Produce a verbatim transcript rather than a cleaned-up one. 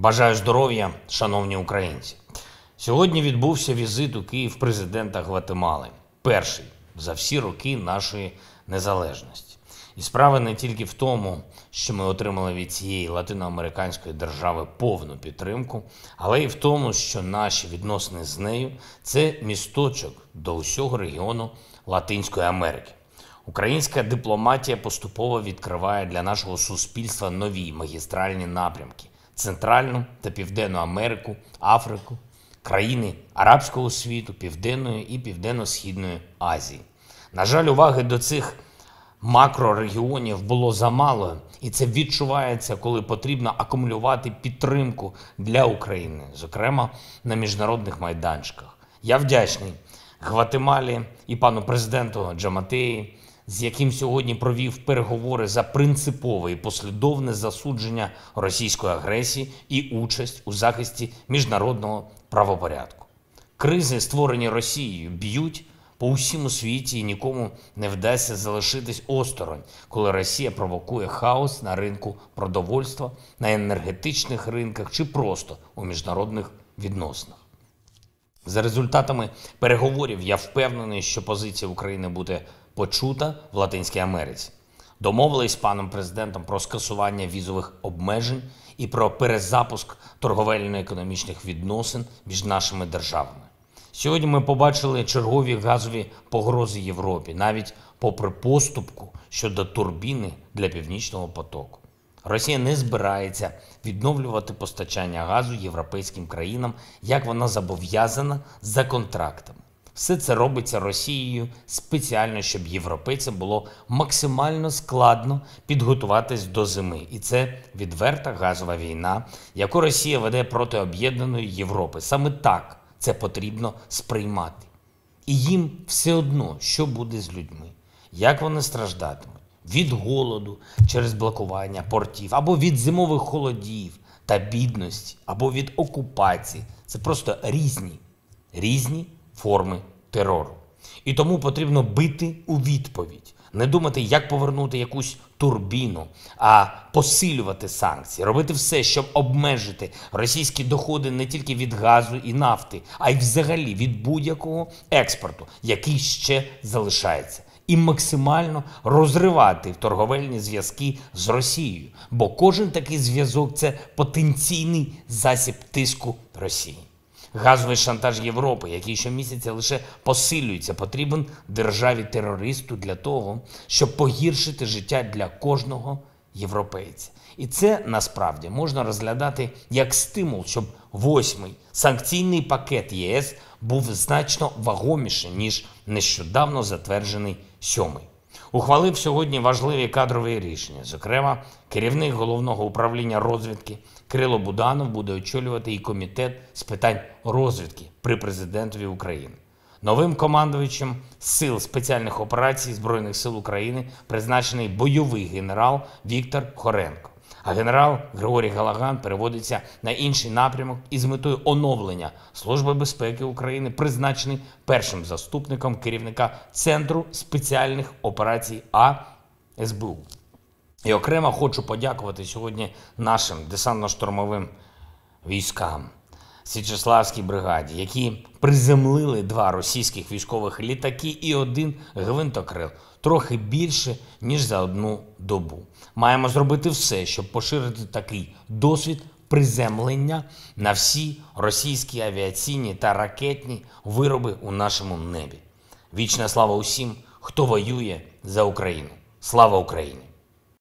Бажаю здоров'я, шановні українці. Сьогодні відбувся візит у Київ президента Гватемали. Перший за всі роки нашої незалежності. І справа не тільки в тому, що ми отримали від цієї латиноамериканської держави повну підтримку, але й в тому, що наші відносини з нею – це місточок до усього регіону Латинської Америки. Українська дипломатія поступово відкриває для нашого суспільства нові магістральні напрямки – Центральну та Південну Америку, Африку, країни арабського світу, Південної і Південно-Східної Азії. На жаль, уваги до цих макрорегіонів було замало, і це відчувається, коли потрібно акумулювати підтримку для України, зокрема на міжнародних майданчиках. Я вдячний Гватемалі і пану президенту Джамматеї, з яким сьогодні провів переговори за принципове і послідовне засудження російської агресії і участь у захисті міжнародного правопорядку. Кризи, створені Росією, б'ють по усьому світі, і нікому не вдасться залишитись осторонь, коли Росія провокує хаос на ринку продовольства, на енергетичних ринках чи просто у міжнародних відносинах. За результатами переговорів я впевнений, що позиція України буде почута в Латинській Америці. Домовились з паном президентом про скасування візових обмежень і про перезапуск торговельно-економічних відносин між нашими державами. Сьогодні ми побачили чергові газові погрози Європі, навіть попри поступку щодо турбіни для Північного потоку. Росія не збирається відновлювати постачання газу європейським країнам, як вона зобов'язана за контрактами. Все це робиться Росією спеціально, щоб європейцям було максимально складно підготуватись до зими. І це відверта газова війна, яку Росія веде проти об'єднаної Європи. Саме так це потрібно сприймати. І їм все одно, що буде з людьми, як вони страждатимуть. Від голоду через блокування портів, або від зимових холодів та бідності, або від окупації. Це просто різні, різні форми терору. І тому потрібно бити у відповідь. Не думати, як повернути якусь турбіну, а посилювати санкції. Робити все, щоб обмежити російські доходи не тільки від газу і нафти, а й взагалі від будь-якого експорту, який ще залишається. І максимально розривати торговельні зв'язки з Росією, бо кожен такий зв'язок – це потенційний засіб тиску Росії. Газовий шантаж Європи, який щомісяця лише посилюється, потрібен державі-терористу для того, щоб погіршити життя для кожного європейця. І це, насправді, можна розглядати як стимул, щоб восьмий санкційний пакет ЄС був значно вагоміший, ніж нещодавно затверджений сьомий. Ухвалив сьогодні важливі кадрові рішення. Зокрема, керівник Головного управління розвідки Кирило Буданов буде очолювати і комітет з питань розвідки при президентові України. Новим командувачем Сил спеціальних операцій Збройних сил України призначений бойовий генерал Віктор Хоренко. А генерал Григорій Галаган переводиться на інший напрямок із метою оновлення Служби безпеки України, призначений першим заступником керівника Центру спеціальних операцій А ес бе у. І окремо хочу подякувати сьогодні нашим десантно-штурмовим військам, Січеславській бригаді, які приземлили два російських військових літаки і один гвинтокрил, трохи більше, ніж за одну добу. Маємо зробити все, щоб поширити такий досвід приземлення на всі російські авіаційні та ракетні вироби у нашому небі. Вічна слава усім, хто воює за Україну. Слава Україні!